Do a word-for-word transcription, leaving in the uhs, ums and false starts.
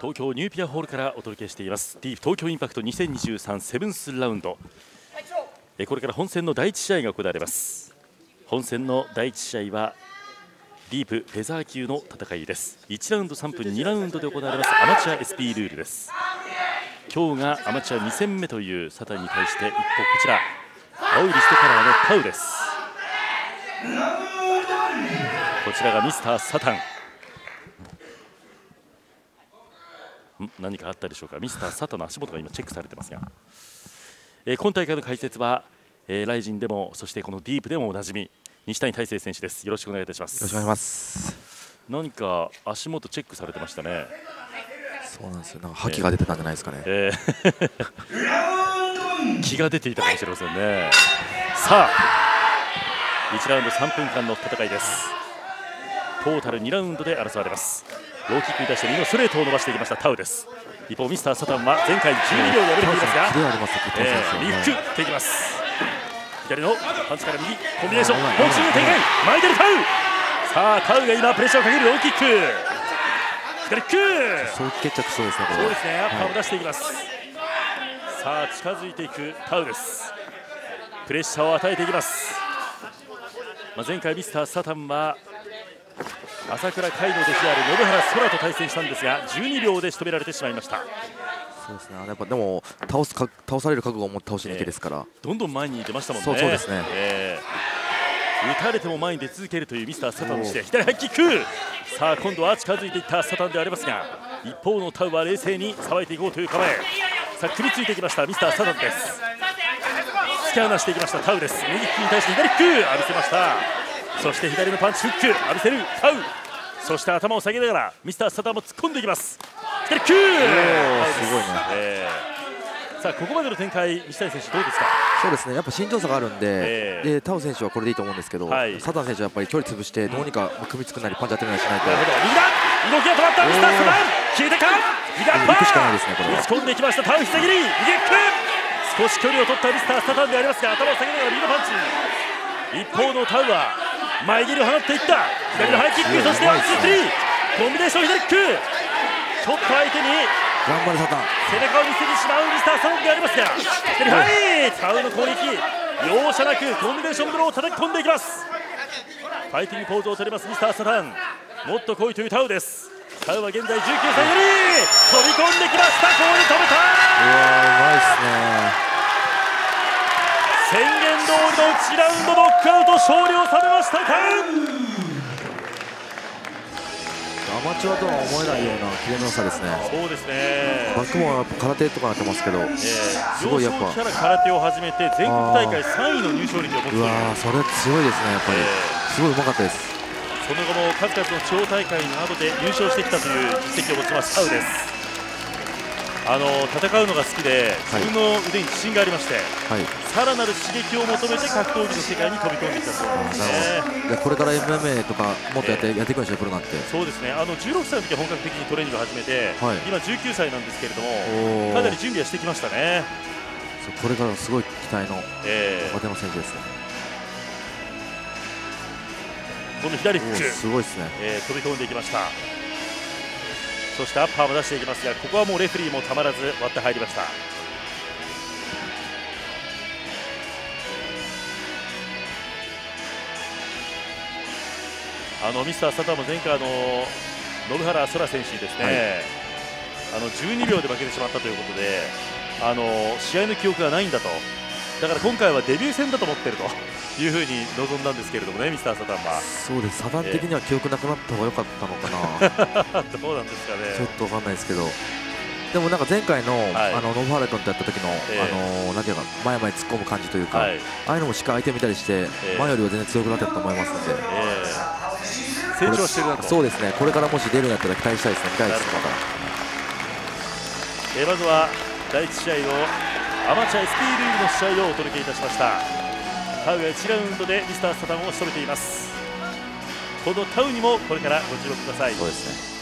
東京ニューピアホールからお届けしています ディー 東京インパクトにせんにじゅうさんセブンスラウンド、えこれから本戦のだいいち試合が行われます。本戦のだいいち試合はディープフェザー級の戦いです。いちラウンドさんぷんにラウンドで行われますアマチュア エスピー ルールです。今日がアマチュアに戦目という佐田に対して一方こちら青いリストカラーのタウです。こちらがミスターサタン、何かあったでしょうか。ミスターサタンの足元が今チェックされてますが、えー、今大会の解説は、えー、ライジンでもそしてこのディープでもおなじみ西谷大成選手です。よろしくお願いいたします。よろしくお願いします。何か足元チェックされてましたね。そうなんですよ。なんか覇気が出てたんじゃないですかね、えー、気が出ていたかもしれませんね。さあいちラウンドさんぷんかんの戦いです。トータルにラウンドで争われます。ローキックに対して右のストレートを伸ばしていきましたタウです。一方ミスターサタンは前回じゅうにびょうで敗れていますが、リフクっていきます。左のパンチから右コンビネーションボクシング展開、巻いてるタウ。さあタウが今プレッシャーをかけるローキック、左キック、早期決着そうですね。そうですね、アッパーを出していきます。さあ近づいていくタウです。プレッシャーを与えていきます。まあ、前回ミスターサタンは朝倉海の弟子である延原空と対戦したんですがじゅうにびょうで仕留められてしまいました。そうですね、やっぱでも倒すか倒される覚悟を持って倒しに行けですから、えー、どんどん前に出ましたもんね。そうそうですね、えー、打たれても前に出続けるというミスターサタンにして左ハイキック。さあ今度は近づいていったサタンではありますが、一方のタウは冷静にさばいていこうという構え。さあ組みついてきましたミスターサタンです。突き放していきましたタウです。右利きに対して左キック浴びせました。そして左のパンチフック浴びせるタウ。そして頭を下げながらミスターサタンも突っ込んでいきます。左キュー、えー、さあここまでの展開西谷選手どうですか。そうですね、やっぱ身長差があるんで、えー、でタウ選手はこれでいいと思うんですけど、はい、サタン選手はやっぱり距離潰してどうにか組みつくなりパンチ当てるなりしないと。なるほど、右だ、動きが止まったミスターサタン、消えてか右アッパー、行くしかないですね。これ打ち込んでいきましたタウ、膝切り右キック、少し距離を取ったミスターサタンでありますが頭を下げながら右のパンチ。一方のタウは前蹴りを放っていった。左のハイキック、そしてワンツースリーコンビネーション左キック、ちょっと相手に頑張れサタン背中を見せてしまうミスターサタンでありますが、左ハイタウの攻撃容赦なくコンビネーションブローを叩き込んでいきます。ファイティングポーズを取りますミスターサタン、もっと来いというタウです。タウは現在じゅうきゅうさいより飛び込んできました。ここに止めた。うわうまいっすね。宣言通りのいちラウンドノックアウト勝利を収めましたタウ。アマチュアとは思えないようなキレの良さですね。そうですね、バックもやっぱ空手とかなってますけど、えー、すごいやっぱ空手を始めて全国大会さんいの入賞率を持っている。うわー、それ強いですね。やっぱり、えー、すごいうまかったです。その後も数々の地方大会などで優勝してきたという実績を持ちますタウです。あの戦うのが好きで自分の腕に自信がありまして、はい、さらなる刺激を求めて格闘技の世界に飛び込んできたそうですね。これから エムエムエー とかもっとやって、えー、やっていくんでしょう、プロなんて。そうですね、あのじゅうろくさいの時は本格的にトレーニングを始めて、はい、今じゅうきゅうさいなんですけれどもかなり準備はしてきましたね。そう、これからすごい期待の若手の選手ですね。この左フックすごいですね、えー、飛び込んでいきました。そしてアッパーも出していきますが、ここはもうレフェリーもたまらず割って入りました。あのミスターサタンも前回の延原空選手にですね、はい、あのじゅうにびょうで負けてしまったということで、あの試合の記憶がないんだと、だから今回はデビュー戦だと思ってるというふうに臨んだんですけれどもね、ミスターサタンは。そうです、サタン的には記憶なくなった方が良かったのかな。どうなんですかね。ちょっとわかんないですけど、でもなんか前回の、はい、あのノブハレトンとやった時の、えー、あのなんていうか前々突っ込む感じというか、はい、ああいうのもしっかり相手見たりして、えー、前よりは全然強くなってたと思いますので、えー、成長してるなと。そうですね。これからもし出るんだったら期待したいですね。期待ですね。また。えー、まずはだいいち試合のアマチュア エスピー ルールの試合をお届けいたしました。タウがいちラウンドでミスターサタンを仕留めています。このタウにもこれからご注目ください。そうですね。